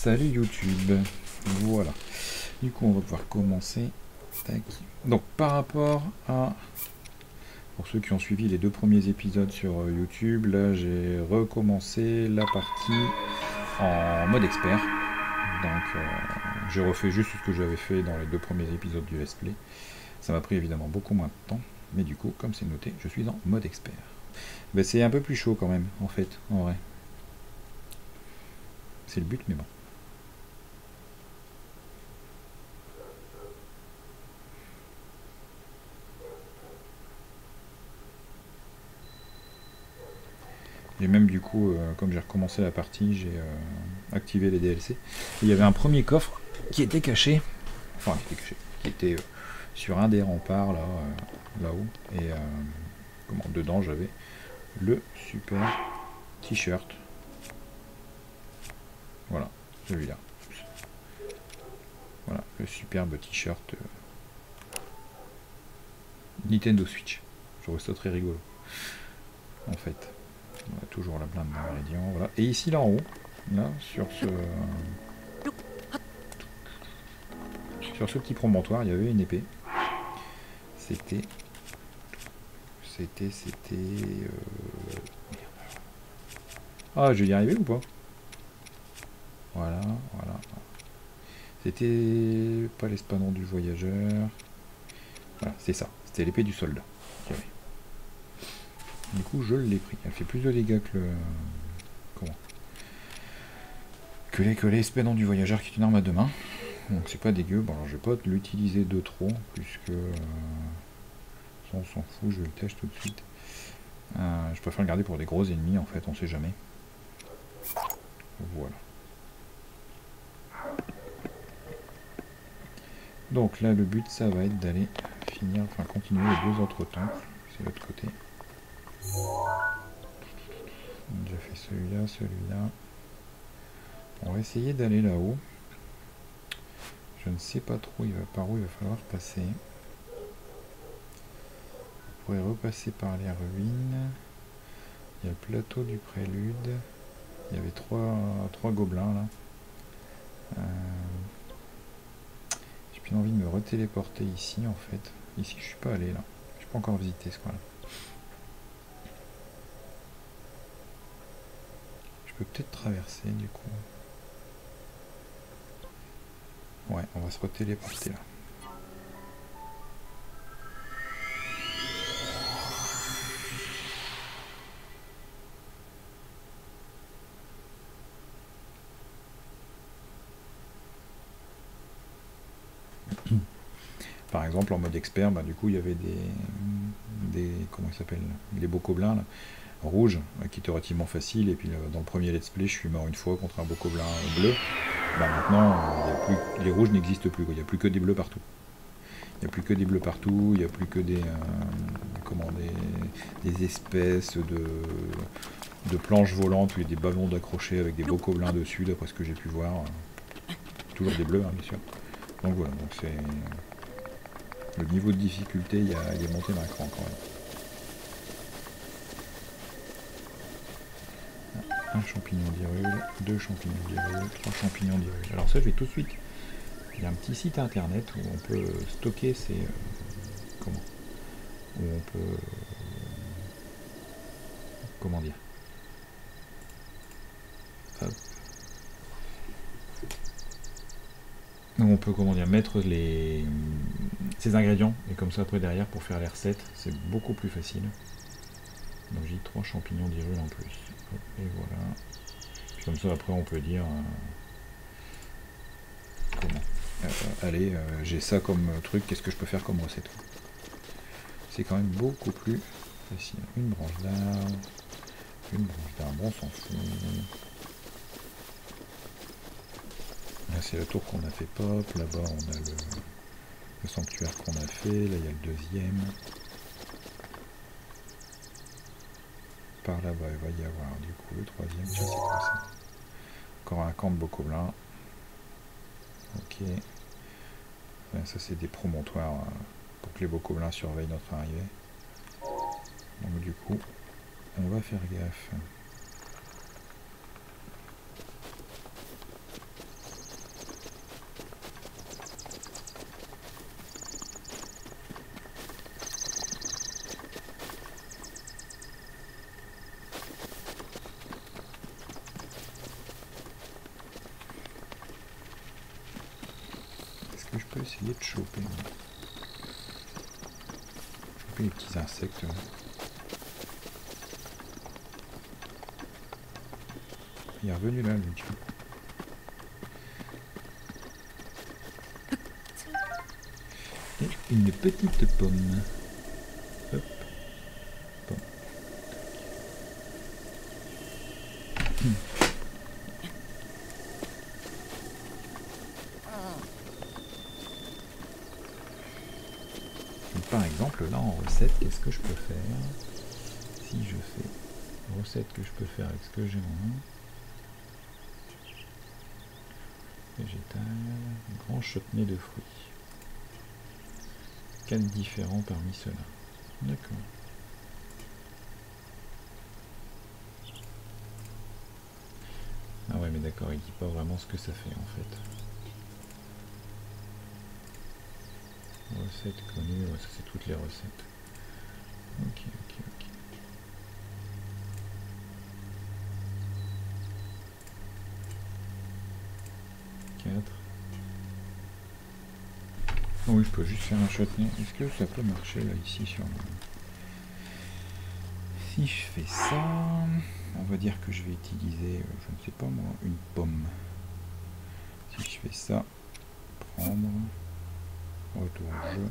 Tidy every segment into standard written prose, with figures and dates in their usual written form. Salut YouTube. Voilà. Du coup, on va pouvoir commencer. Tac. Donc, par rapport à... Pour ceux qui ont suivi les deux premiers épisodes sur YouTube, là, j'ai recommencé la partie en mode expert. Donc, j'ai refait juste ce que j'avais fait dans les deux premiers épisodes du Let's Play. Ça m'a pris évidemment beaucoup moins de temps. Mais du coup, comme c'est noté, je suis en mode expert. Ben, c'est un peu plus chaud quand même, en fait, en vrai. C'est le but, mais bon. Et même du coup, comme j'ai recommencé la partie, j'ai activé les DLC. Et il y avait un premier coffre qui était caché, enfin qui était caché, qui était sur un des remparts là, là-haut. Et comment, dedans j'avais le super t-shirt. Voilà, celui-là. Voilà, le superbe t-shirt Nintendo Switch. Je trouve ça très rigolo, en fait. On a toujours la blinde d'ingrédients, voilà. Et ici, là en haut, là, sur ce petit promontoire, il y avait une épée. Ah, je vais y arriver ou pas? Voilà, voilà. C'était pas l'espadon du voyageur. Voilà, c'est ça. C'était l'épée du soldat. Du coup, je l'ai pris. Elle fait plus de dégâts que le... Comment? Que l'espadon du voyageur qui est une arme à deux mains. Donc c'est pas dégueu. Bon, alors je vais pas l'utiliser de trop, puisque... ça, on s'en fout, je le teste tout de suite. Je préfère le garder pour des gros ennemis, en fait, on sait jamais. Voilà. Donc là, le but, ça va être d'aller finir, enfin continuer les deux autres temples. C'est l'autre côté. J'ai fait celui-là, celui-là. On va essayer d'aller là-haut. Je ne sais pas trop par où il va falloir passer. On pourrait repasser par les ruines. Il y a le plateau du prélude. Il y avait trois gobelins là. J'ai plus envie de me retéléporter ici en fait. Ici je suis pas allé là. Je n'ai pas encore visité ce coin là. Peut-être traverser du coup. Ouais, on va se retéléporter là. Par exemple en mode expert, bah, du coup il y avait des comment ils s'appellent, les Bokoblins là. Rouge, qui était relativement facile, et puis dans le premier Let's Play, je suis mort une fois contre un Bokoblin bleu. Ben maintenant, les rouges n'existent plus, il n'y a plus que des bleus partout. Il n'y a plus que des bleus partout, il n'y a plus que des espèces de planches volantes ou des ballons d'accrocher avec des Bokoblins dessus, d'après ce que j'ai pu voir. Toujours des bleus, hein, bien sûr. Donc voilà, donc c'est le niveau de difficulté, il est monté d'un cran quand même. Un champignon d'Hyrule, deux champignons d'Hyrule, trois champignons d'Hyrule. Alors ça je vais tout de suite, il y a un petit site internet où on peut stocker ces... comment? Où on peut... comment dire? Hop. Où on peut, comment dire, mettre ces ingrédients, et comme ça après derrière pour faire les recettes, c'est beaucoup plus facile. Donc j'ai trois champignons d'Hyrule en plus. Et voilà. Puis comme ça après on peut dire comment allez, j'ai ça comme truc, qu'est-ce que je peux faire comme recette? C'est quand même beaucoup plus facile. Une branche d'arbre, on s'en fout. Là c'est la tour qu'on a fait pop, là-bas on a le sanctuaire qu'on a fait, là il y a le deuxième. Par là-bas, il va y avoir du coup le troisième. Tiens, c'est quoi ça? Encore un camp de Bokoblin. Ok. Là, ça, c'est des promontoires pour que les Bokoblins surveillent notre arrivée. Donc, du coup, on va faire gaffe. que je peux essayer de choper? Choper les petits insectes. Il est revenu là, lui. Et une petite pomme. Hop. Pomme. Donc, par exemple, là en recette, qu'est-ce que je peux faire? Si je fais une recette que je peux faire avec ce que j'ai en main. Végétal, grand chutney de fruits. 4 différents parmi ceux-là. D'accord. Ah ouais, mais d'accord, il dit pas vraiment ce que ça fait en fait. Recettes connues, ouais, ça c'est toutes les recettes. Ok, ok, ok. Oh oui, je peux juste faire un chutney. Est-ce que ça peut marcher là, ici sur moi? Si je fais ça, on va dire que je vais utiliser, je ne sais pas moi, une pomme. Si je fais ça, prendre, retour au jeu.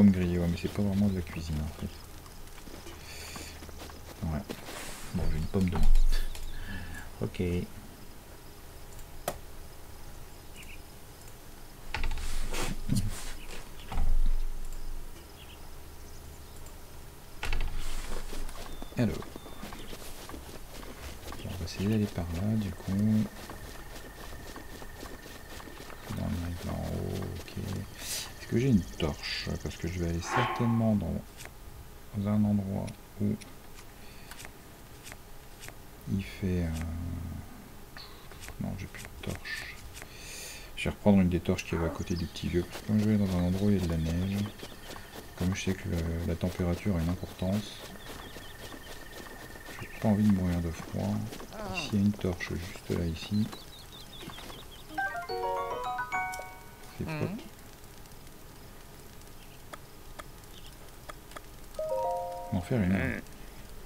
Grillé, ouais, mais c'est pas vraiment de la cuisine en fait. Ouais. Bon, j'ai une pomme de main. Ok. Alors. On va essayer d'aller par là, du coup. Non, non, non, ok. Que j'ai une torche, parce que je vais aller certainement dans un endroit où il fait non, j'ai plus de torche. Je vais reprendre une des torches qui va à côté du petit vieux, parce que comme je vais dans un endroit où il y a de la neige, comme je sais que la température a une importance, j'ai pas envie de mourir de froid. Ici il y a une torche juste là, ici c'est propre. En faire une.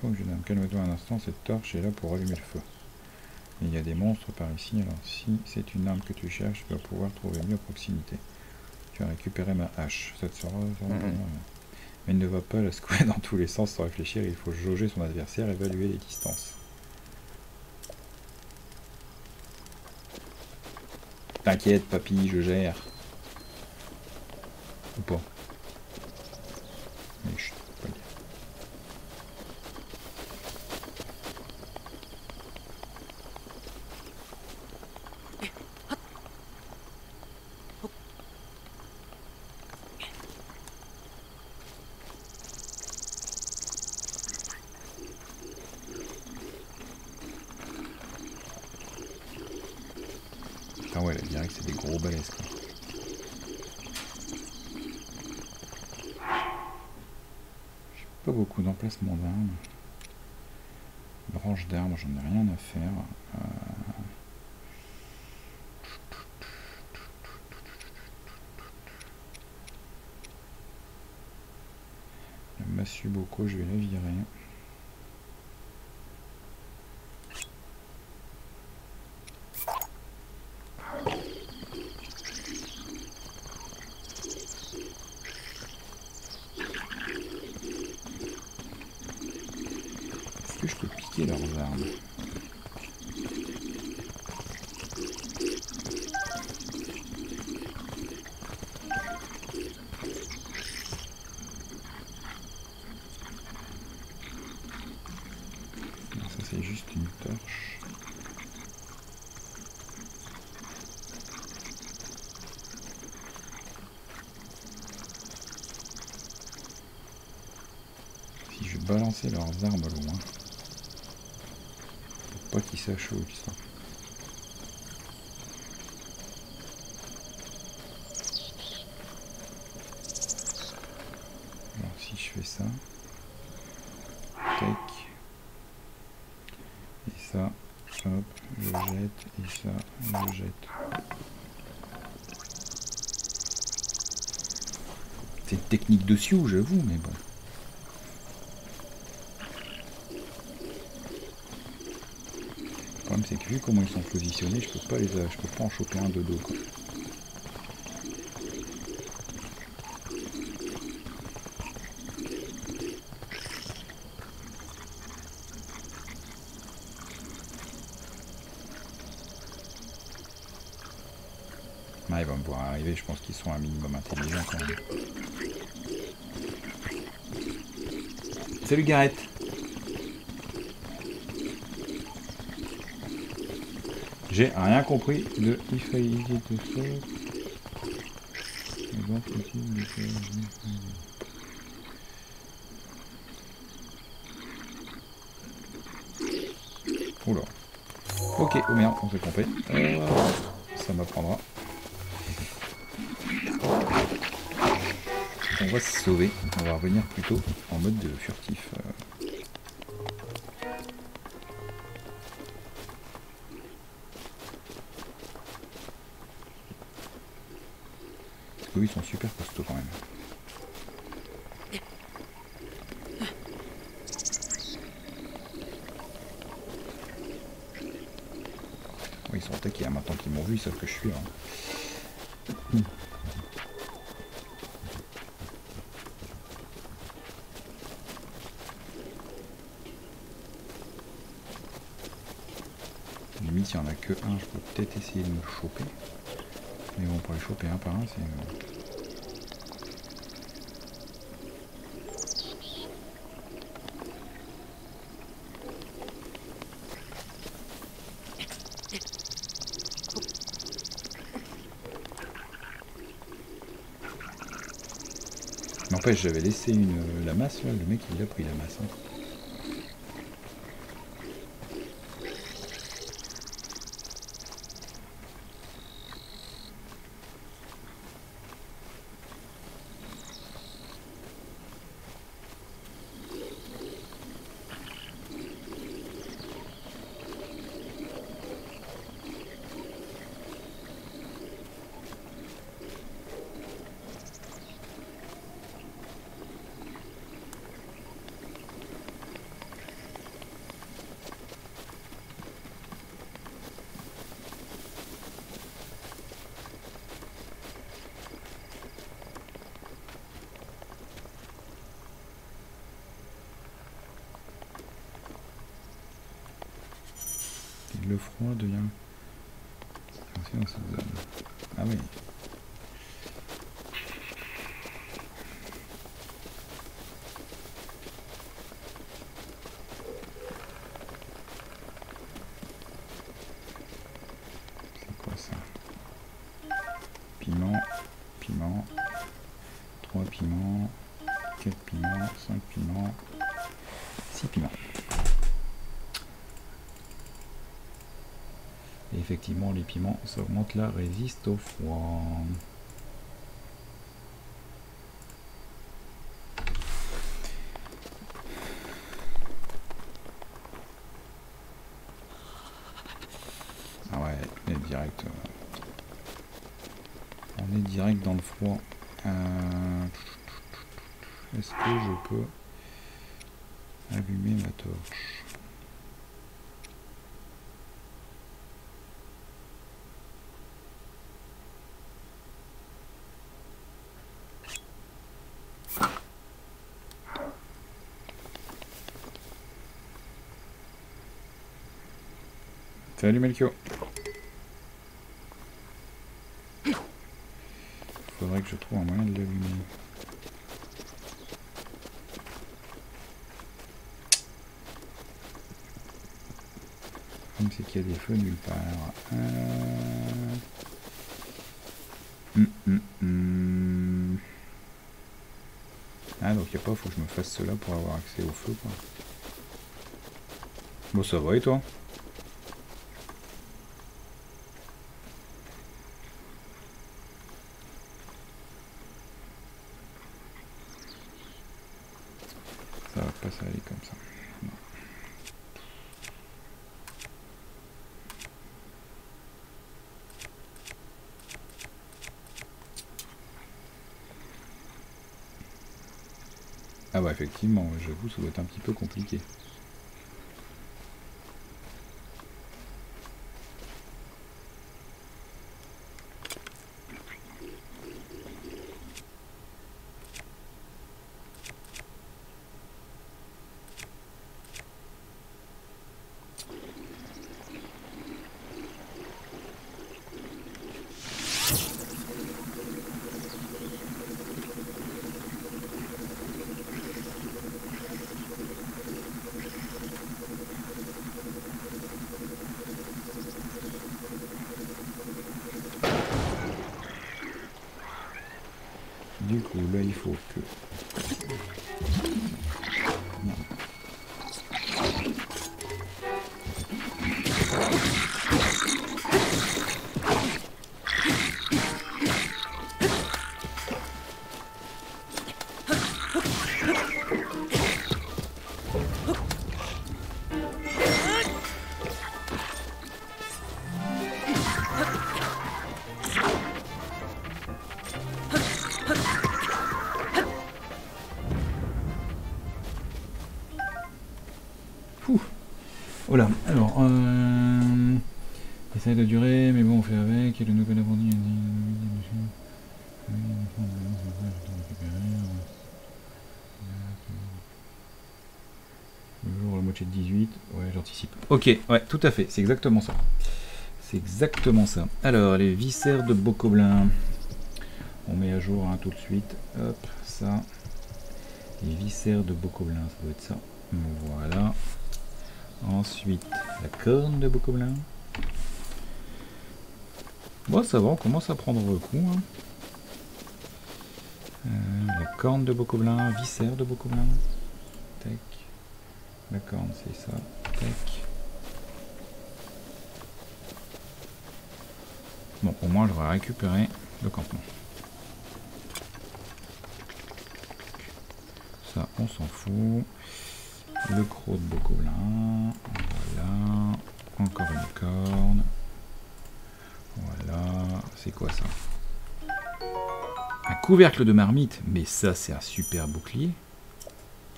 Oh, je vais me calmer un instant, cette torche est là pour allumer le feu. Et il y a des monstres par ici, alors si c'est une arme que tu cherches, tu vas pouvoir trouver mieux à proximité. Tu as récupéré ma hache, ça te sera. Mais ne va pas la secouer dans tous les sens sans réfléchir, il faut jauger son adversaire, évaluer les distances. T'inquiète, papy, je gère. Ou pas. Mais je suis pas bien. Mon arme, branche d'arbre, j'en ai rien à faire. La massue Boko, je vais la virer. Balancer leurs armes loin pour pas qu'ils sachent où ils sont. ça. Tac. Et ça. Hop, je jette. Et ça, je jette. C'est une technique de Sioux, j'avoue, mais bon. Le problème, c'est que vu comment ils sont positionnés, je peux pas les, je peux pas en choper un de dos, quoi. Ah, ils vont me voir arriver, je pense qu'ils sont un minimum intelligents quand même. Salut Gareth. J'ai rien compris de il fallait éviter tout ça. Oula. Ok, oh merde, on s'est trompé. Ça m'apprendra. On va se sauver, on va revenir plutôt en mode de furtif. Parce que oui, ils sont super costauds quand même. Oui, ils sont taqués, hein, maintenant qu'ils m'ont vu, ils savent que je suis là. Hein. S'il n'y en a que un, je peux peut-être essayer de me choper. Mais bon, pour les choper un par un, c'est... N'empêche, j'avais laissé une, la masse, là, le mec il a pris la masse. Hein. Le froid devient... Ah oui. C'est quoi ça? Piment, piment, 3 piments, 4 piments, 5 piments, 6 piments. Et effectivement, les piments, ça augmente la résistance au froid. Ah ouais, on est direct dans le froid. Est-ce que je peux allumer ma torche ? Salut Melchior. Faudrait que je trouve un moyen de l'allumer. Comme c'est qu'il y a des feux nulle part. Ah donc il n'y a pas, faut que je me fasse cela pour avoir accès au feu quoi. Bon ça va et toi? aller comme ça. Ah ouais, effectivement, j'avoue, ça doit être un petit peu compliqué. Du coup, là, il faut que... Non. Voilà, alors, essaye de durer, mais bon, on fait avec, et le nouvel abonné... Le jour, la moitié de 18, ouais, j'anticipe. Ok, ouais, tout à fait, c'est exactement ça. C'est exactement ça. Alors, les viscères de Bokoblin. On met à jour hein, tout de suite. Hop, ça. Les viscères de Bokoblin, ça doit être ça. Voilà. Ensuite, la corne de Bokoblin. Bon, ça va, on commence à prendre le coup. Hein. La corne de Bokoblin, viscère de Bokoblin. Tac. La corne, c'est ça. Tac. Bon, au moins, je vais récupérer le campement. Ça, on s'en fout. Le croc de Bokoblin, voilà, encore une corne, voilà, c'est quoi ça? Un couvercle de marmite, mais ça c'est un super bouclier,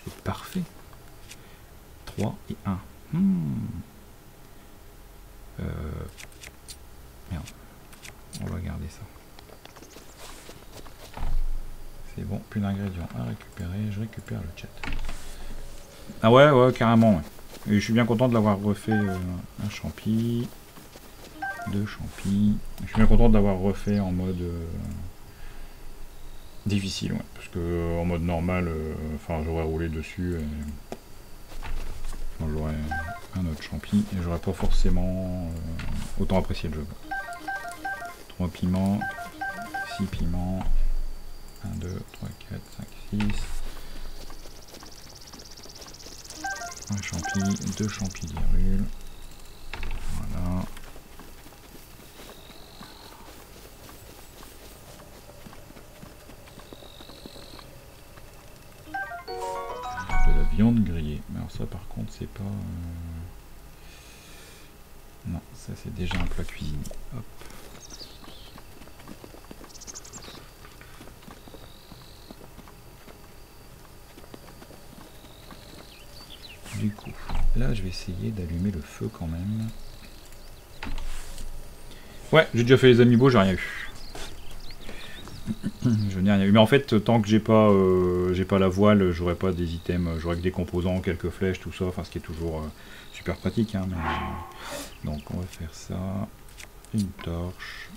c'est parfait. 3 et 1. Merde, on va garder ça. C'est bon, plus d'ingrédients à récupérer, je récupère le chat. Ah ouais, ouais, carrément. Ouais. Et je suis bien content de l'avoir refait un champi, deux champis. Je suis bien content de l'avoir refait en mode difficile, ouais, parce que en mode normal, enfin, j'aurais roulé dessus, et... j'aurais un autre champi et j'aurais pas forcément autant apprécié le jeu. 3 piments, 6 piments, 1, 2, 3, 4, 5, 6. Un champi, deux champis d'irule. Voilà. De la viande grillée. Mais alors ça par contre c'est pas... Non, ça c'est déjà un plat cuisiné. Hop. Du coup, là je vais essayer d'allumer le feu quand même. Ouais, j'ai déjà fait les amiibo, j'ai rien eu. Je n'ai rien eu. Mais en fait, tant que j'ai pas la voile, j'aurai pas des items, j'aurai que des composants, quelques flèches, tout ça. Enfin, ce qui est toujours super pratique. Hein, mais... Donc on va faire ça. Une torche.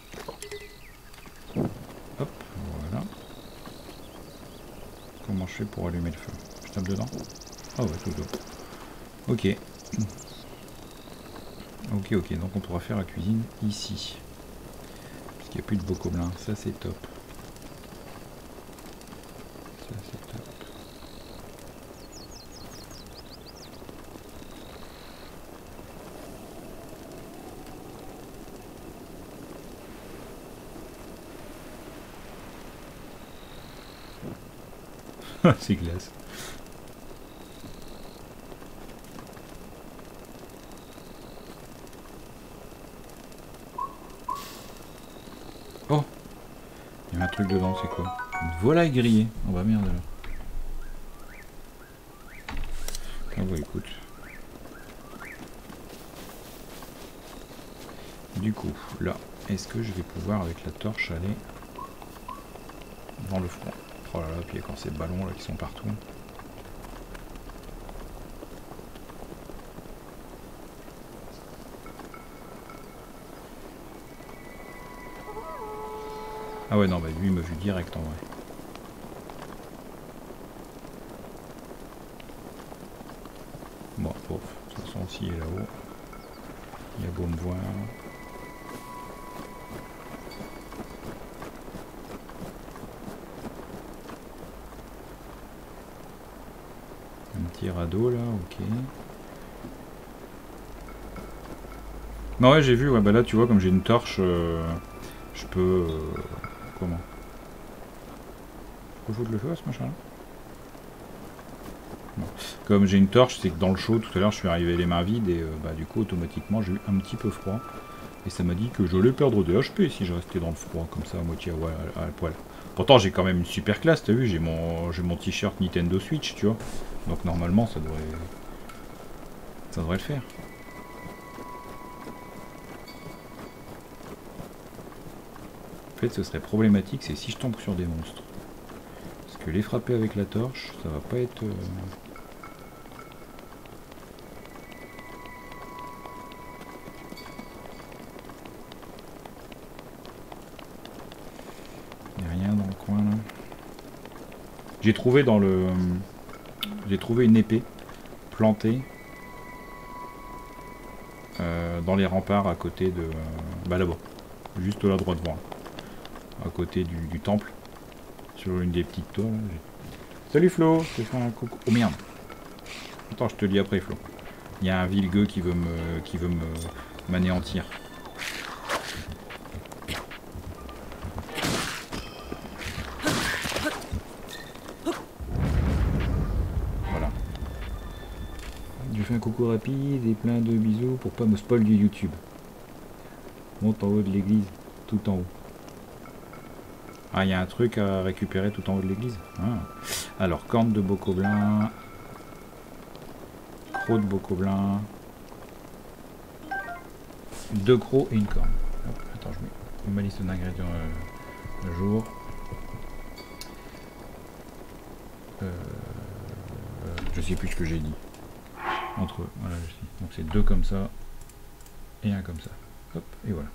Hop, voilà. Comment je fais pour allumer le feu? Je tape dedans? Ah ouais, tout doux. Ok. Ok, ok, donc on pourra faire la cuisine ici. Parce qu'il n'y a plus de Bokoblin, ça c'est top. Ça c'est top. C'est glace. Oh, il y a un truc dedans, c'est quoi? Une volaille grillée. Oh bah merde alors. Ah bah écoute. Du coup, là, est-ce que je vais pouvoir avec la torche aller dans le front? Oh là là, puis il y a encore ces ballons là qui sont partout. Ah ouais, non, bah lui il m'a vu direct en vrai. Bon, pauvre, de toute façon s'il est là-haut, il a beau me voir. Un petit radeau là, ok. Non ouais, j'ai vu, ouais, bah là tu vois, comme j'ai une torche, je peux... Comment? Faut foutre le feu à ce machin là? Bon. Comme j'ai une torche, c'est que dans le show tout à l'heure je suis arrivé les mains vides et bah du coup automatiquement j'ai eu un petit peu froid. Et ça m'a dit que j'allais perdre des HP si je restais dans le froid comme ça à moitié à poil. Pourtant j'ai quand même une super classe, t'as vu, j'ai mon t-shirt Nintendo Switch, tu vois. Donc normalement ça devrait le faire. En fait, ce serait problématique, c'est si je tombe sur des monstres. Parce que les frapper avec la torche, ça va pas être... Il n'y a rien dans le coin là. J'ai trouvé dans le... J'ai trouvé une épée plantée dans les remparts à côté de... Bah là-bas, juste là droit devant. À côté du temple, sur une des petites tours. Salut Flo, je te fais un coucou. Oh merde. Attends, je te dis après Flo. Il y a un vil gueux qui veut me m'anéantir. Voilà. Je fais un coucou rapide et plein de bisous pour pas me spoil du YouTube. Monte en haut de l'église, tout en haut. Ah, il y a un truc à récupérer tout en haut de l'église. Ah. Alors, corne de Bokoblin. Croc de Bokoblin. 2 crocs et une corne. Hop, attends, je mets ma liste d'ingrédients le jour. Je sais plus ce que j'ai dit. Entre eux, voilà, je sais. Donc c'est 2 comme ça et 1 comme ça. Hop, et voilà.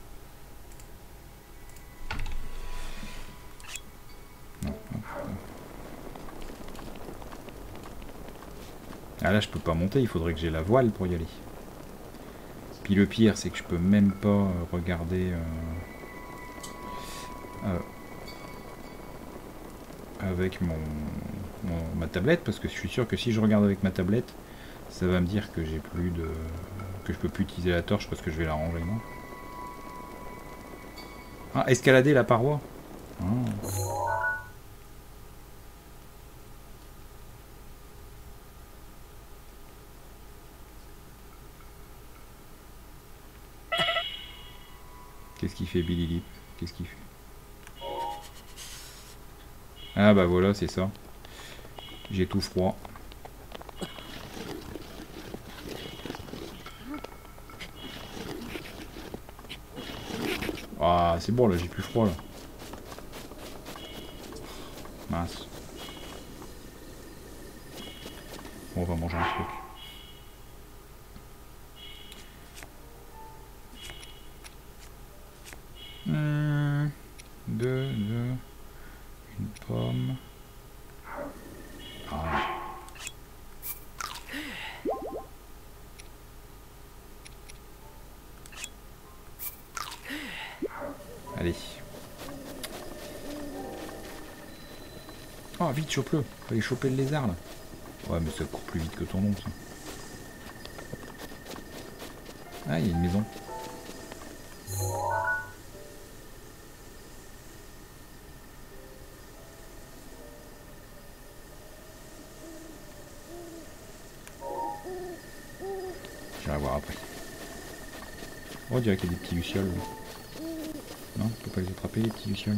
Ah là je peux pas monter, il faudrait que j'ai la voile pour y aller. Puis le pire c'est que je peux même pas regarder avec ma tablette, parce que je suis sûr que si je regarde avec ma tablette, ça va me dire que j'ai plus de. Que je peux plus utiliser la torche parce que je vais la ranger, non? Ah, escalader la paroi. Oh. Qu'est-ce qu'il fait Billy Lip? Qu'est-ce qu'il fait? Ah bah voilà, c'est ça. J'ai tout froid. Ah c'est bon là, j'ai plus froid là. Mince. Bon, on va manger un truc. Une pomme. Ah. Allez. Oh vite, chope-le. Faut aller choper le lézard là. Ouais mais ça court plus vite que ton nom ça. Ah il y a une maison. J'irai voir après. Oh, on dirait qu'il y a des petits lucioles. Non, on peut pas les attraper, les petits lucioles.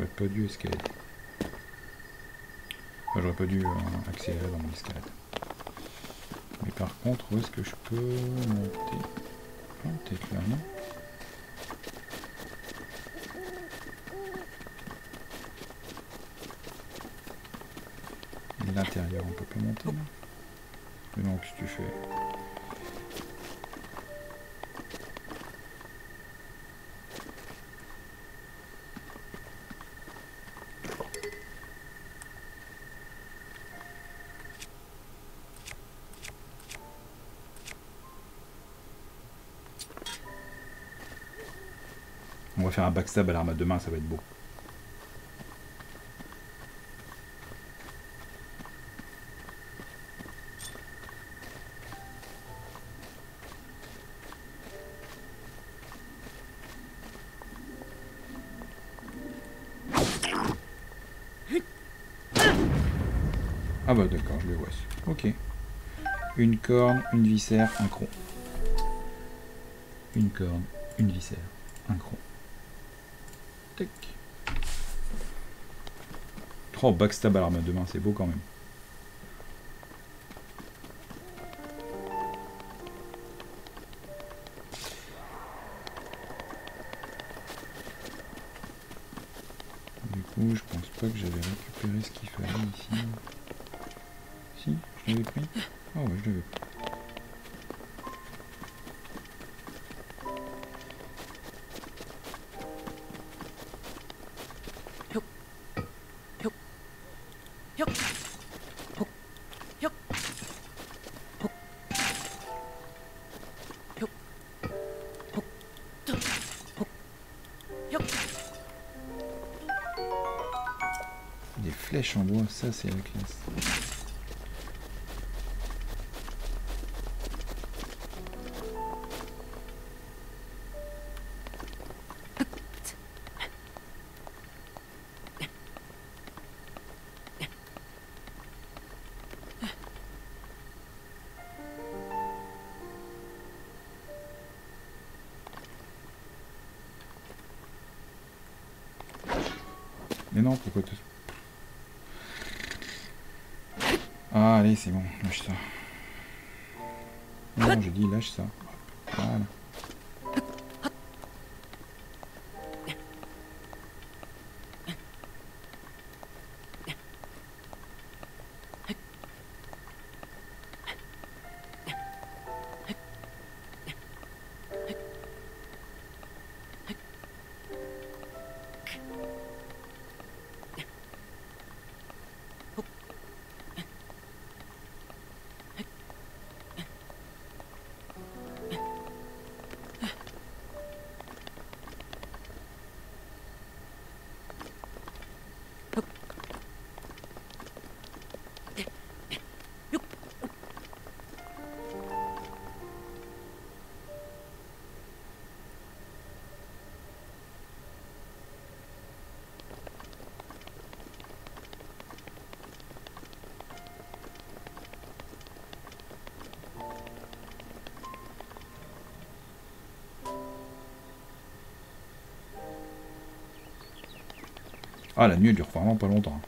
J'aurais pas dû escalader. Enfin, j'aurais pas dû accélérer dans mon escalade. Mais par contre, où est-ce que je peux monter? Ah, peut-être là, non? L'intérieur, on peut pas monter là. Mais non, qu'est-ce que tu fais? On va faire un backstab à l'arme à deux mains, ça va être beau. Ah bah d'accord, je le vois. Ok. Une corne, une viscère, un cron. Une corne, une viscère, un cron. Oh, backstab à l'arme à deux mains, c'est beau quand même. Du coup, je pense pas que j'avais récupéré ce qu'il fallait ici. Si, je l'avais pris. Ah ouais, je l'avais pris. En bois, ça c'est la classe. Mais non, pourquoi tu... Ah, allez, c'est bon, lâche ça. Non, j'ai dit lâche ça. Voilà. Ah, la nuit elle dure vraiment pas longtemps.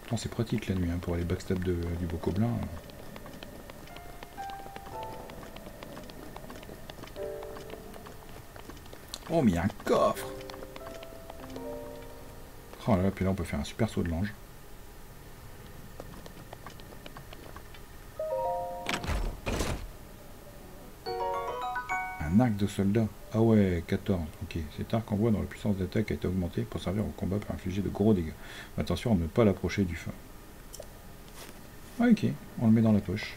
Pourtant c'est pratique la nuit hein, pour les backstabs du Bokoblin. Oh mais il y a un coffre. Oh là là, puis là on peut faire un super saut de l'ange. Un un arc de soldat. Ah ouais, 14, ok. Cet arc envoie dans la puissance d'attaque a été augmentée pour servir au combat pour infliger de gros dégâts. Attention à ne pas l'approcher du feu. Ok, on le met dans la poche.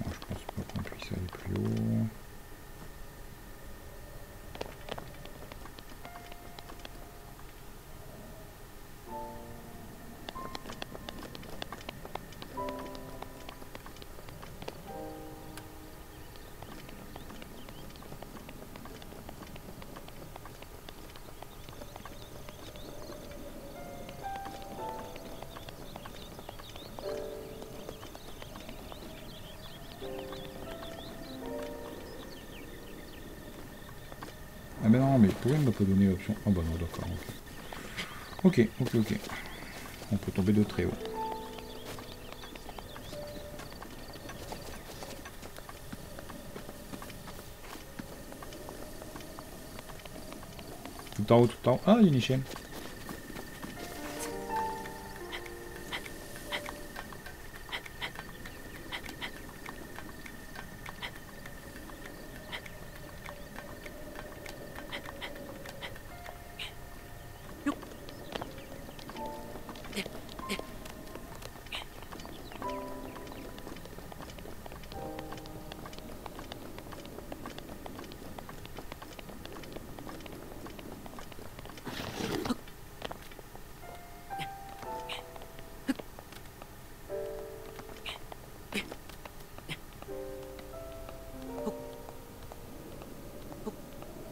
Bon, je pense pas qu'on puisse aller plus haut. Mais non, mais pourquoi il ne m'a pas donné l'option? Ah bah non, d'accord, ok. Ok. On peut tomber de très haut. Tout en haut. Ah, il y a une échelle.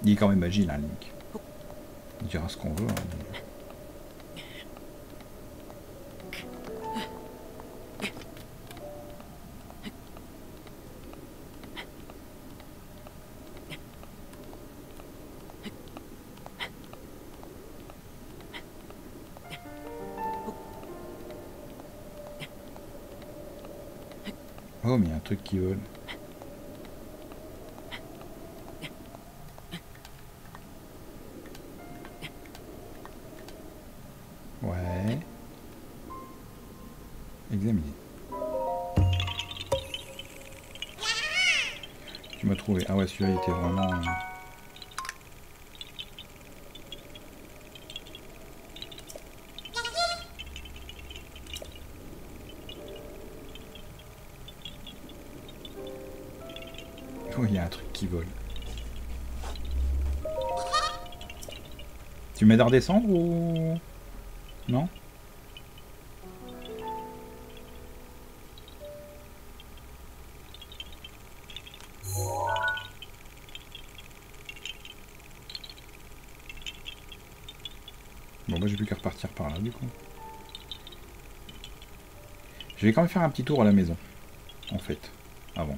Il est quand même agile, hein, Link. On dira ce qu'on veut. Oh, mais il y a un truc qui vole. Examiner. Tu m'as trouvé. Ah ouais, celui-là il était vraiment... Oh, il y a un truc qui vole. Tu m'aides à redescendre ou... Non ? Bon bah j'ai plus qu'à repartir par là du coup. Je vais quand même faire un petit tour à la maison. En fait. Avant.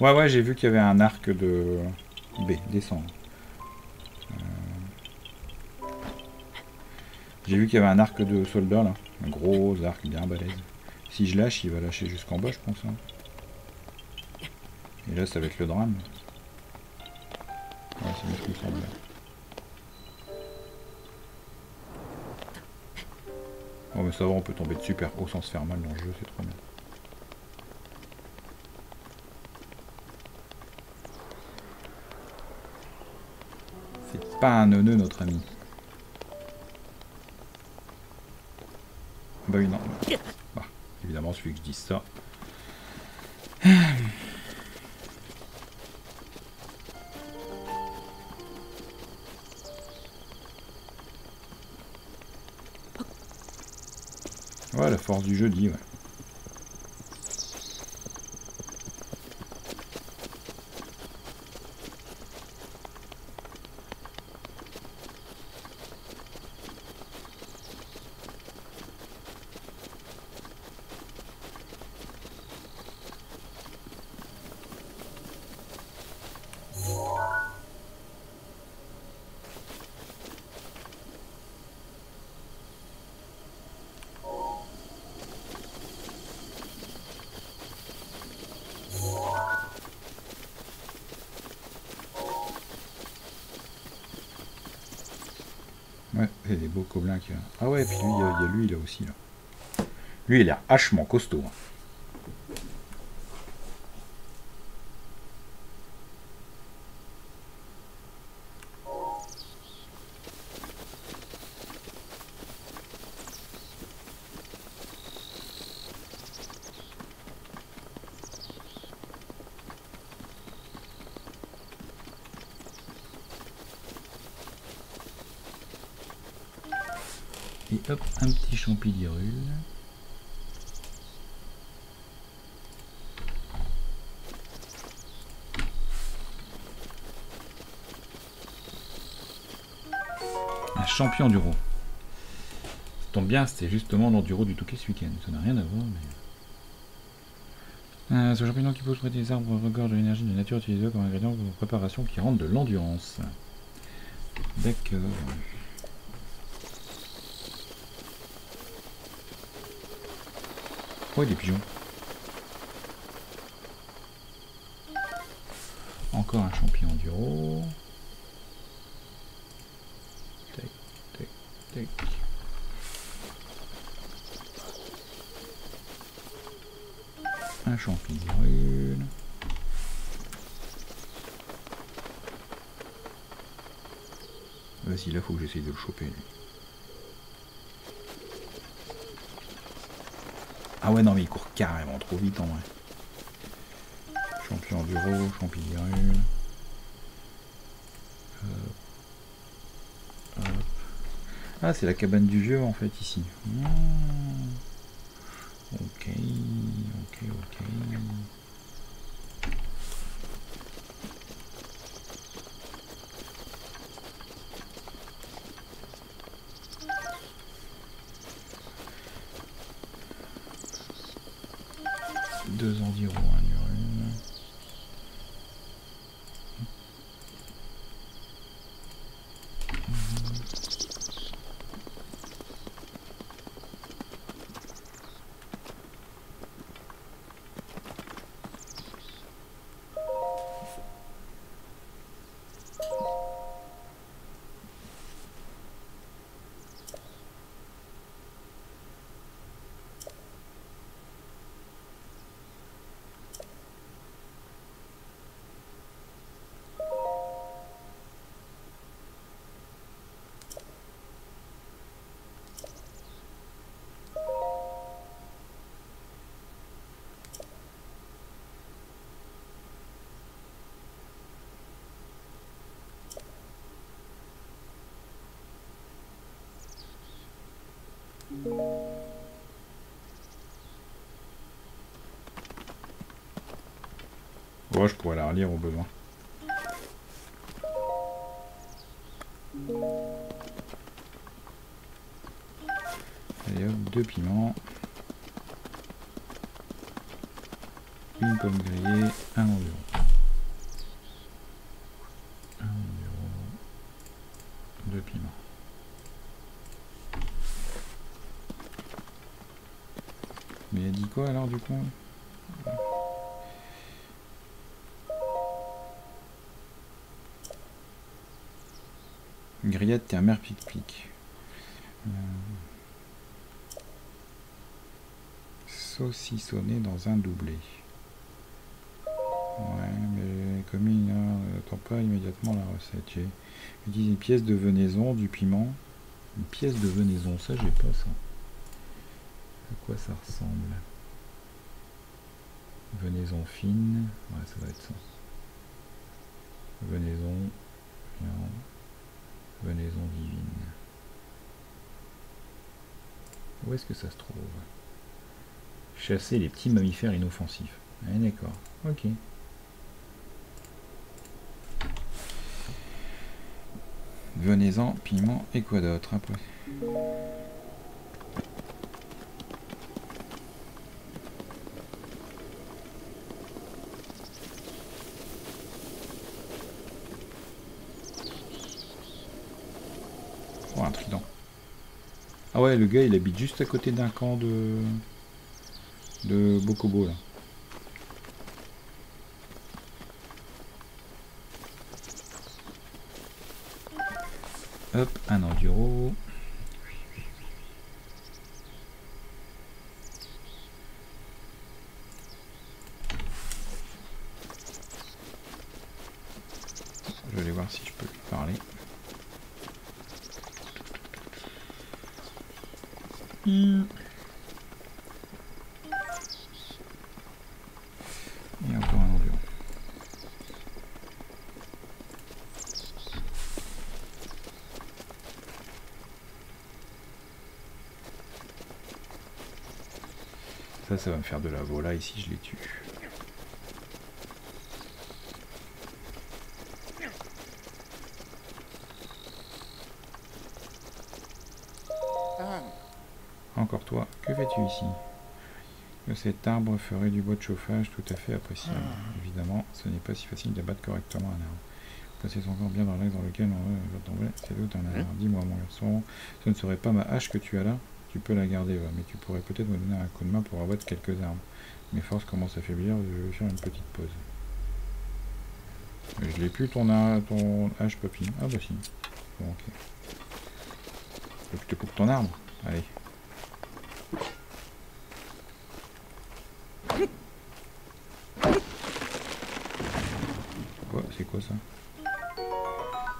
Ouais j'ai vu qu'il y avait un arc de... B. Descendre. J'ai vu qu'il y avait un arc de soldat là. Un gros arc bien balèze. Si je lâche, il va lâcher jusqu'en bas je pense. Hein. Et là, ça va être le drame. Ouais, c'est bien ce qui me semble. Oh, mais ça va, on peut tomber de super haut sans se faire mal dans le jeu, c'est trop bien. C'est pas un neuneu, notre ami. Bah oui, non. Bah, évidemment, celui que je dis ça. Ouais, la force du jeu dit, ouais. Et les Bokoblins qui... Ah ouais, puis lui, il y a lui là aussi. Là. Lui, il a l'air hachement costaud. Hein. Et hop, un petit champignon. Un champion d'enduro. Ça tombe bien, c'était justement l'enduro du Touquet ce week-end. Ça n'a rien à voir, mais... ce champignon qui pousse près des arbres regorge de l'énergie de la nature utilisée comme ingrédient pour préparation qui rend de l'endurance. D'accord. Oh, des pigeons. Encore un champignon enduro. Tac, tac, tac. Un champignon brûle. Vas-y, là faut que j'essaye de le choper lui. Ah ouais, non mais il court carrément trop vite en vrai. Champion enduro, champignon. Ah, c'est la cabane du vieux en fait ici. Ok, ok, ok. Deux environs, un mur. Ouais, je pourrais la relire au besoin. Allez hop, deux piments. Une pomme grillée, un enduro. Un enduro, deux piments. Mais elle dit quoi alors du coup? Grillette et un mer pic-pic. Saucissonné dans un doublé. Ouais, mais comme il n'attend pas immédiatement la recette. J'ai une pièce de venaison, du piment. Une pièce de venaison, ça j'ai pas ça. À quoi ça ressemble? Venaison fine. Ouais, ça doit être ça. Venaison. Non. Venaison divine. Où est-ce que ça se trouve? Chasser les petits mammifères inoffensifs. Ah, d'accord, ok. Venaison, piment et quoi d'autre après? Ah ouais, le gars il habite juste à côté d'un camp de Bokobo là. Hop, un enduro. Il y a encore un environ. Ça, ça va me faire de la volaille si je les tue. Encore toi, que fais-tu ici? Que cet arbre ferait du bois de chauffage tout à fait appréciable. Évidemment, ce n'est pas si facile d'abattre correctement un arbre. Placer son corps bien dans l'axe dans lequel on va tomber, c'est doute un hasard. Dis-moi, mon garçon, ce ne serait pas ma hache que tu as là. Tu peux la garder, ouais, mais tu pourrais peut-être me donner un coup de main pour abattre quelques arbres. Mes forces commencent à faiblir, je vais faire une petite pause. Mais je l'ai plus ton hache, papy. Ah bah si. Bon, ok. Je te coupe ton arbre. Allez. C'est quoi ça?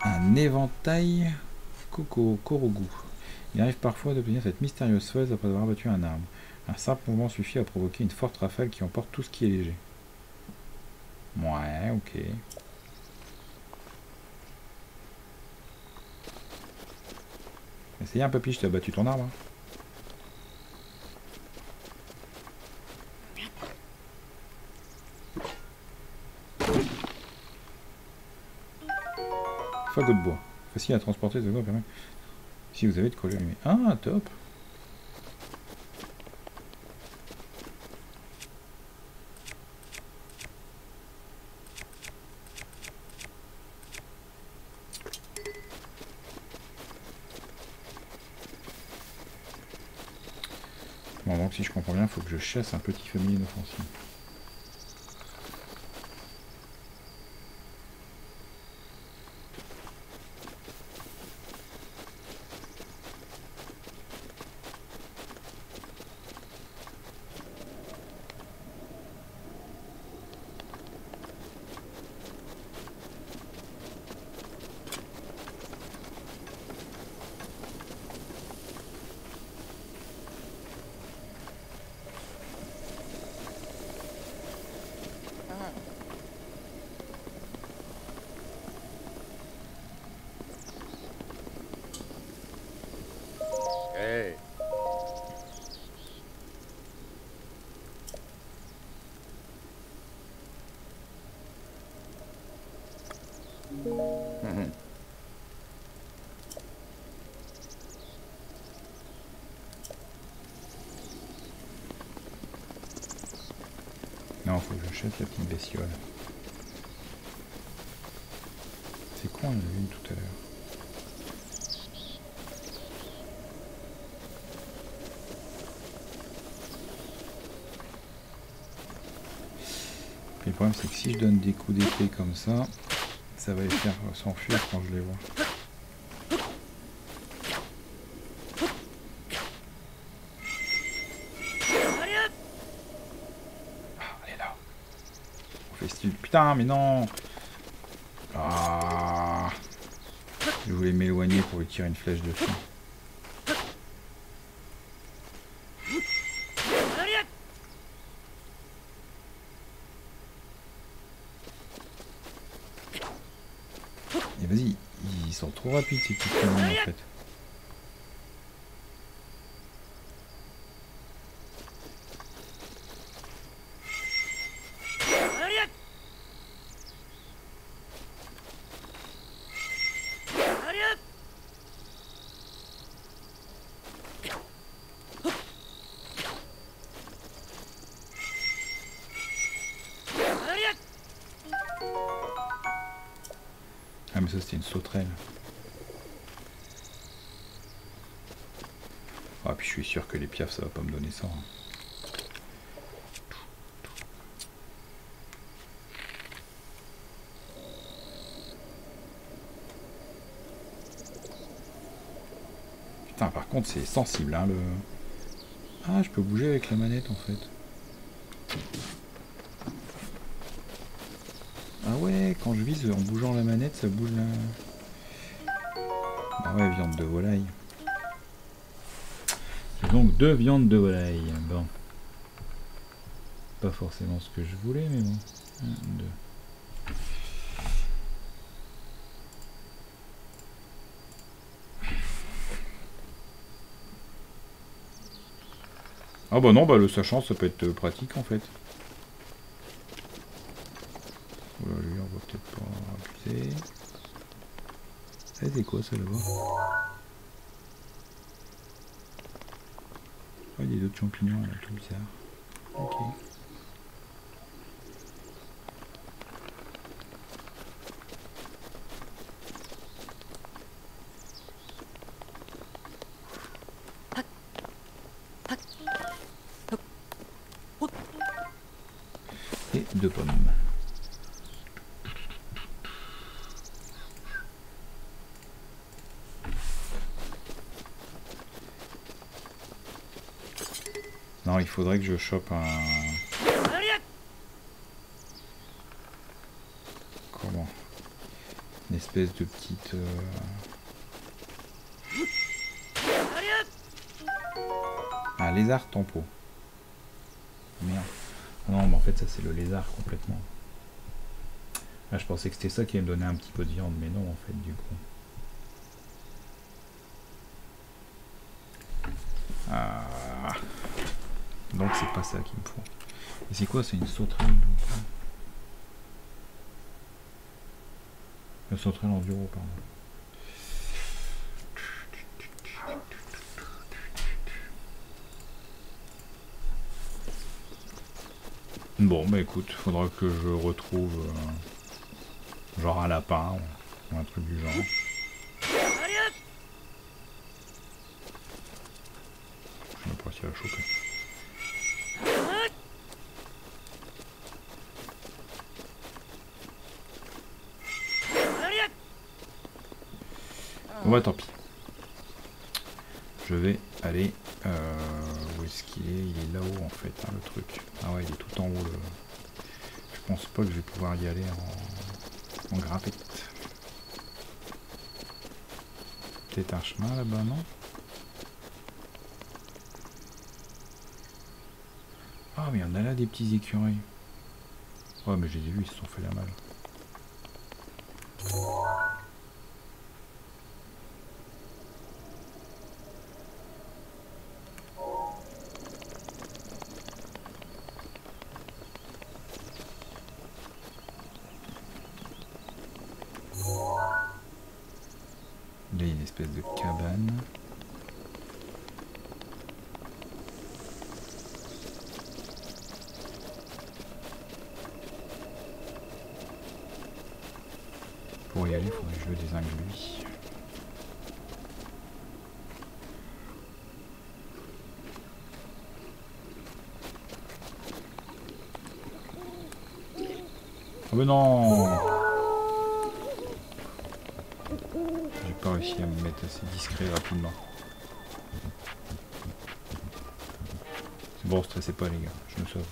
Un éventail Korogu. Il arrive parfois d'obtenir cette mystérieuse feuille après avoir battu un arbre. Un simple mouvement suffit à provoquer une forte rafale qui emporte tout ce qui est léger. Ouais, ok. Essayez un papy, je t'ai battu ton arbre. Hein. De bois, facile à transporter, de bois permet. Si vous avez de quoi allumer. Ah, top. Bon, donc si je comprends bien, il faut que je chasse un petit familier inoffensif. Non, faut que j'achète la petite bestiole. C'est quoi, on en a vu une tout à l'heure? Le problème, c'est que si je donne des coups d'épée comme ça, ça va les faire s'enfuir quand je les vois. Putain, mais non! Ah, je voulais m'éloigner pour lui tirer une flèche de feu. Et vas-y, ils sont trop rapides ces petits canons en fait. C'était une sauterelle. Ah, puis je suis sûr que les piafs, ça va pas me donner ça. Hein. Putain, par contre, c'est sensible. Hein, le... Ah, je peux bouger avec la manette en fait. Quand je vise en bougeant la manette, ça bouge la... Bah ouais, viande de volaille. Donc deux viandes de volaille. Bon. Pas forcément ce que je voulais, mais bon. 1, 2. Ah bah non, bah le sachant ça peut être pratique en fait. Voilà, lui on va peut-être pas abuser. C'était quoi ça là-bas? Oh, il y a d'autres champignons là, tout bizarre. Ok. Et 2 pommes. Non, il faudrait que je chope un... Comment? Une espèce de petite... Ah, lézard tempo. Merde. Non, mais en fait, ça c'est le lézard complètement. Là, je pensais que c'était ça qui allait me donner un petit peu de viande, mais non, en fait, du coup. Ah. Donc, c'est pas ça qu'il me faut. Et c'est quoi? C'est une sauterelle. Une sauterelle enduro, pardon. Bon bah écoute, faudra que je retrouve genre un lapin ou un truc du genre. Je vais pas essayer de la choper. Bon bah tant pis. Je vais aller... où est-ce qu'il est? Il est là-haut en fait, hein, le truc. Ah ouais, il est tout en haut. Le... Je pense pas que je vais pouvoir y aller en grimpette. Peut-être un chemin là-bas, non? Ah mais il y en a là des petits écureuils. Ouais mais je les ai vus, ils se sont fait la malle. De cabane. Pour y aller, il faudrait que je désingue lui. Oh mais non! J'ai pas réussi à me mettre assez discret rapidement. C'est bon, stressez pas les gars, je me sauve.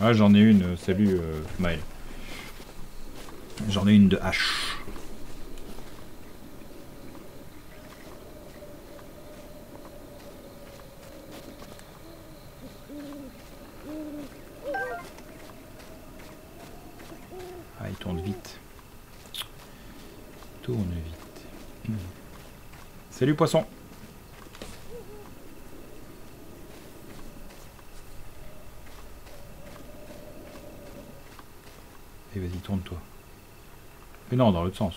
Ah j'en ai une, salut Maël. J'en ai une de hache. Ah il tourne vite. Tourne vite. Salut poisson. Et vas-y tourne-toi. Mais non, dans l'autre sens.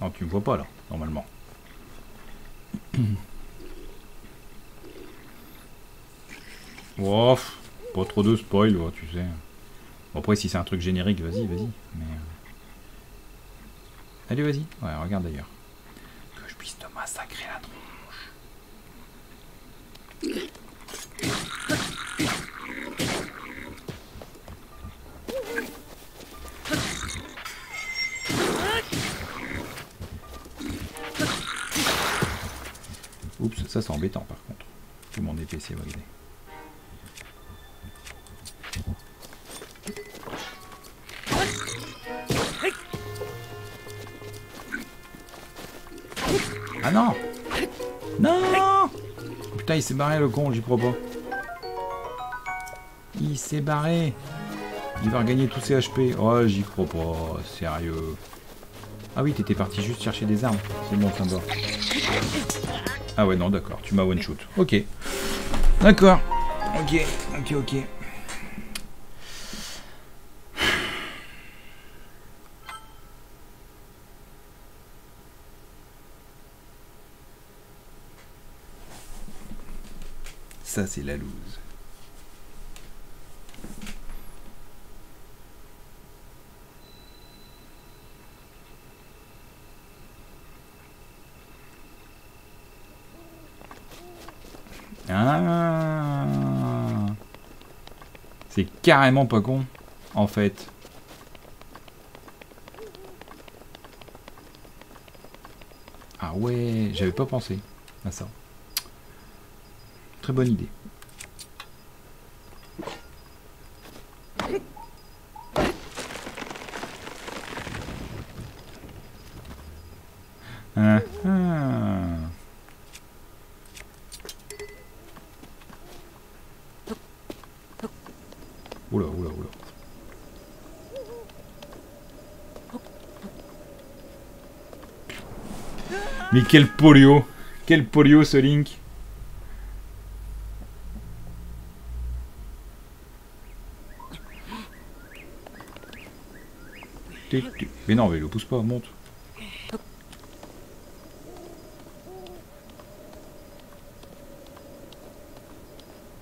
Non, tu me vois pas là, normalement. Oh, pas trop de spoil, tu sais. Bon, après, si c'est un truc générique, vas-y, vas-y. Mais... Allez, vas-y. Ouais, regarde d'ailleurs. Que je puisse te massacrer la tronche. Ça c'est embêtant par contre. Tout mon épée s'est brisé. Ah non! Non! Putain, il s'est barré le con, j'y crois pas. Il s'est barré. Il va regagner tous ses HP. Oh, j'y crois pas, sérieux. Ah oui, t'étais parti juste chercher des armes. C'est bon, ça me va. Ah ouais, non, d'accord, tu m'as one-shot. Ok. D'accord. Ok, ok, ok. Ça, c'est la loose. Ah, c'est carrément pas con, en fait. Ah ouais, j'avais pas pensé à ça. Très bonne idée. Oula, oula, oula. Mais quel polio! Quel polio ce Link! Mais non, mais le pousse pas, monte.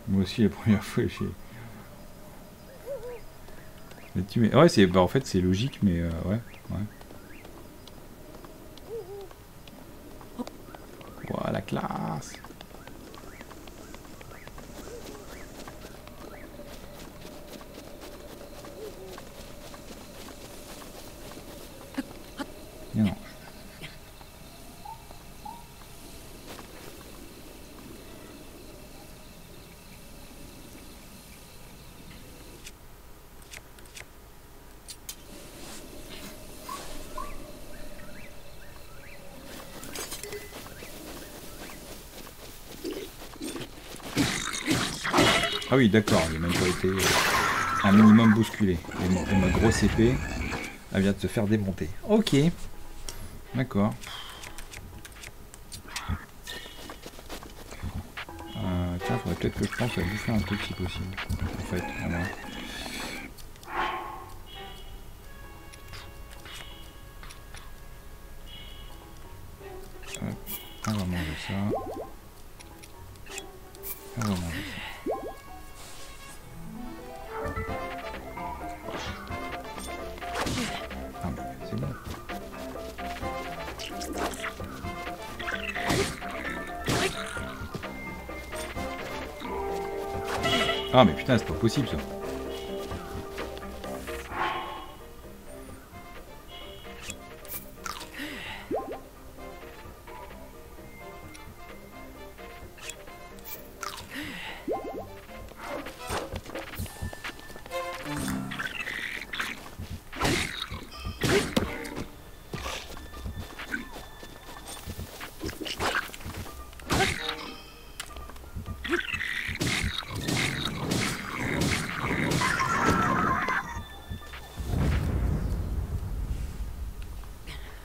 Moi aussi, la première fois, j'ai... Mais ouais, c'est, bah en fait, c'est logique, mais ouais, ouais. Ouah, la classe! Non. Ah oui, d'accord, il n'a même pas été un minimum bousculé. Et ma grosse épée, elle vient de se faire démonter. Ok. D'accord. Tiens, faudrait peut-être que je pense à bouffer un truc si possible. En fait, voilà. On va manger ça. On va manger ça. Ah mais putain, c'est pas possible ça.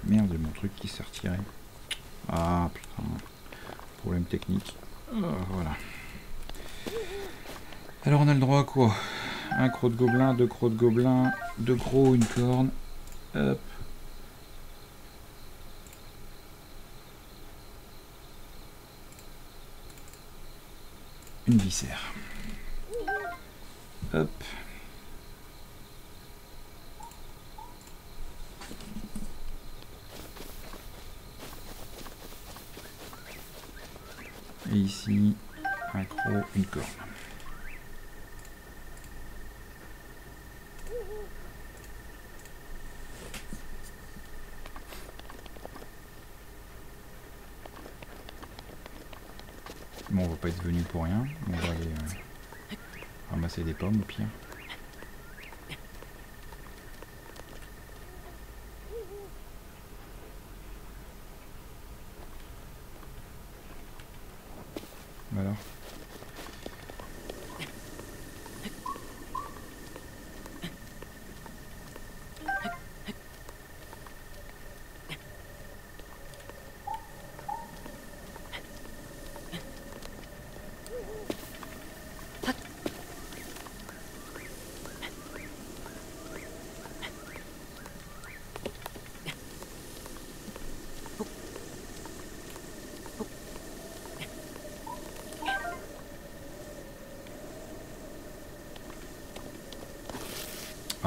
Merde, mon truc qui s'est retiré. Ah putain, problème technique. Voilà. Alors on a le droit à quoi? Un croc de gobelin, deux crocs de gobelin, deux crocs, une corne. Hop. Une viscère. Hop. Et ici, un croc, une corne. pas être venu pour rien. On va aller ramasser des pommes au pire. Alors.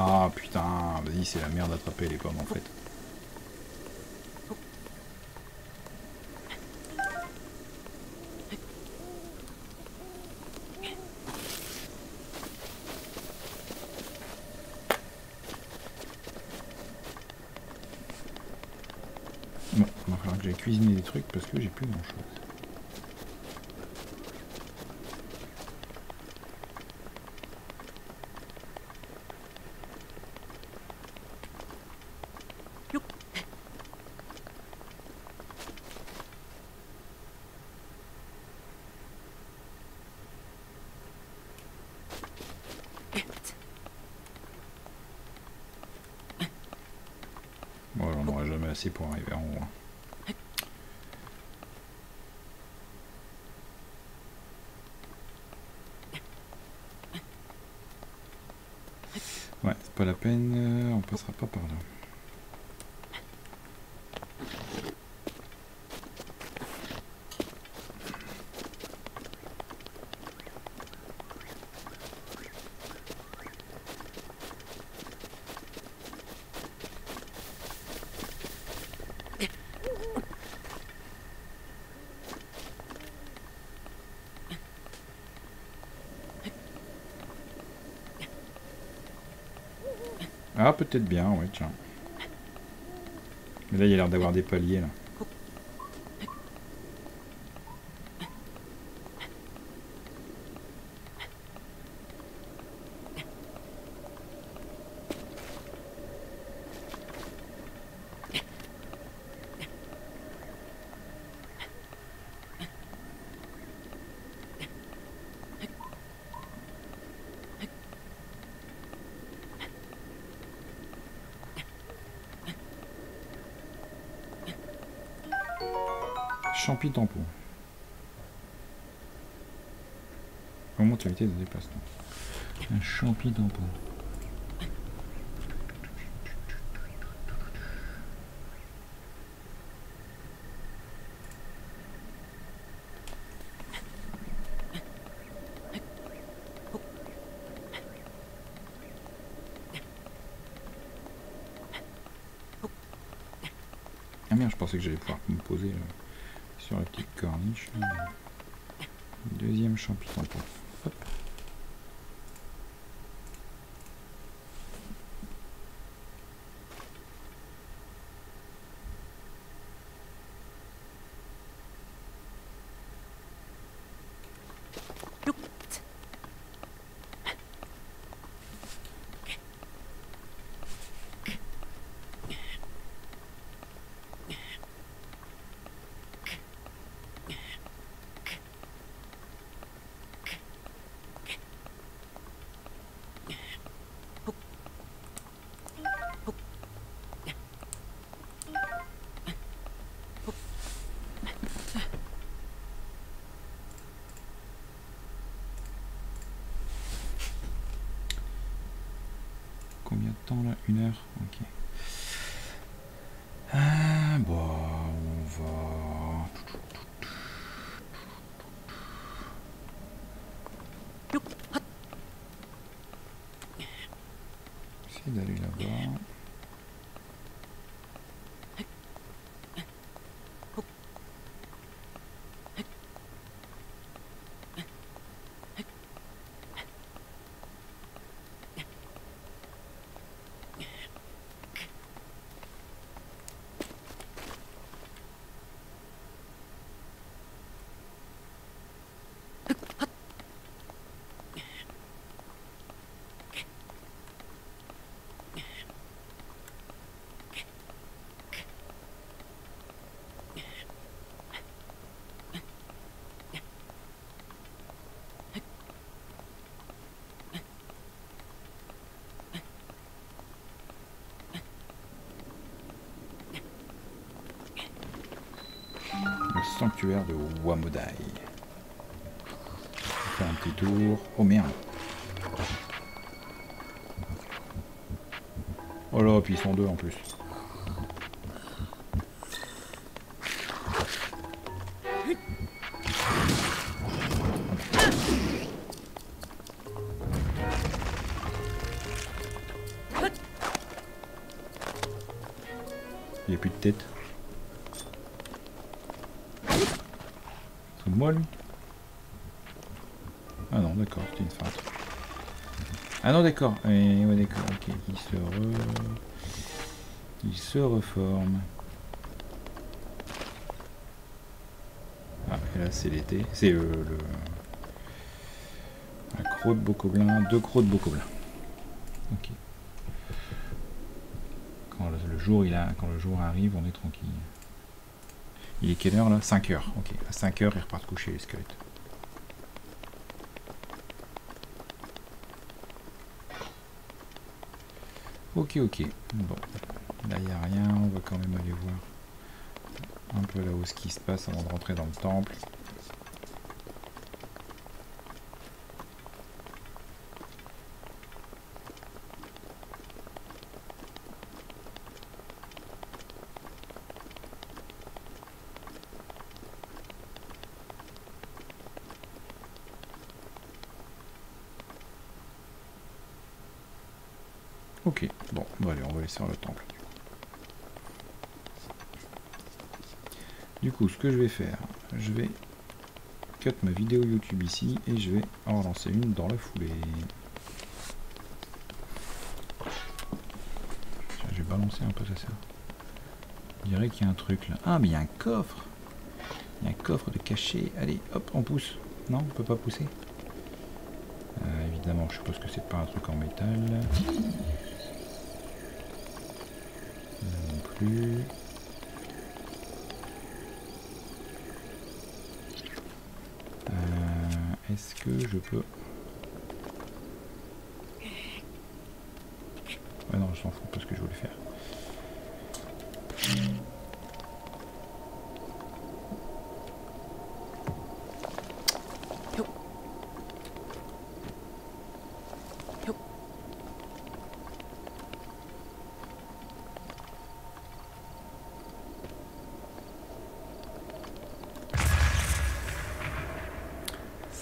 Ah putain, vas-y, c'est la merde d'attraper les pommes en fait. Bon, il va falloir que j'aille cuisiner des trucs parce que j'ai plus grand chose. Assez pour arriver en haut. Ouais, c'est pas la peine, on passera pas par là. Ah, peut-être bien, ouais, tiens. Mais là, il y a l'air d'avoir des paliers, là. Champi tampon. Comment tu as été de déplacement? Un champi tampon. Ah merde, je pensais que j'allais pouvoir me poser là. Sur la petite corniche, deuxième champignon. Hop. Combien de temps là? 1 heure? Ok. Ah, bah, on va... Essayer d'aller là-bas. sanctuaire de Wamodai. On fait un petit tour. Oh merde. Oh là, puis ils sont deux en plus. Il n'y a plus de tête. C'est moi lui. Ah non d'accord, c'est une feinte. Ah non d'accord, ouais, d'accord, ok. Il se reforme. Ah et là c'est l'été. C'est le... Un croc de bokoblin, deux crocs de bokoblin. Ok. Quand le jour arrive, on est tranquille. Il est quelle heure là? 5h. Ok, à 5h, ils repartent coucher les squelettes. Ok, ok. Bon, là il n'y a rien. On va quand même aller voir un peu là-haut ce qui se passe avant de rentrer dans le temple. Ok, bon, bah allez, on va aller sur le temple. Du coup, ce que je vais faire, je vais cut ma vidéo YouTube ici et je vais en relancer une dans la foulée. Tiens, je vais balancer un peu ça. On dirait qu'il y a un truc là. Ah, mais il y a un coffre. Il y a un coffre de cachet. Allez, hop, on pousse. Non, on peut pas pousser. Évidemment, je suppose que c'est pas un truc en métal. Est-ce que je peux... Ah non, je m'en fous, pas ce que je voulais faire.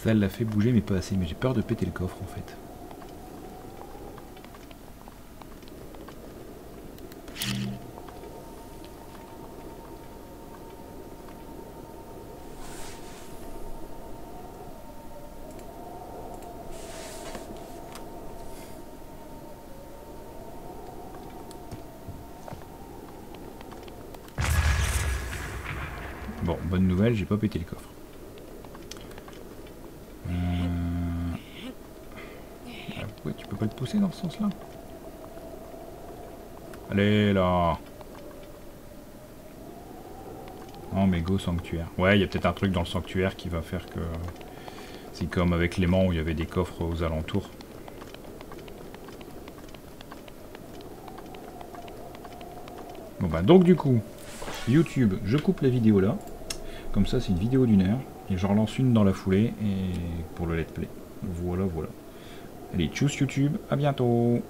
Ça l'a fait bouger mais pas assez, mais j'ai peur de péter le coffre en fait. Bon, bonne nouvelle, j'ai pas pété le coffre. Ouais, tu peux pas le pousser dans ce sens là. Allez là. Non mais go sanctuaire. Ouais, il y a peut-être un truc dans le sanctuaire qui va faire que... C'est comme avec l'aimant où il y avait des coffres aux alentours. Bon bah donc du coup, YouTube, je coupe la vidéo là. Comme ça c'est une vidéo d'1 heure. Et j'en relance une dans la foulée et pour le let's play. Voilà. Allez, tchuss YouTube, à bientôt!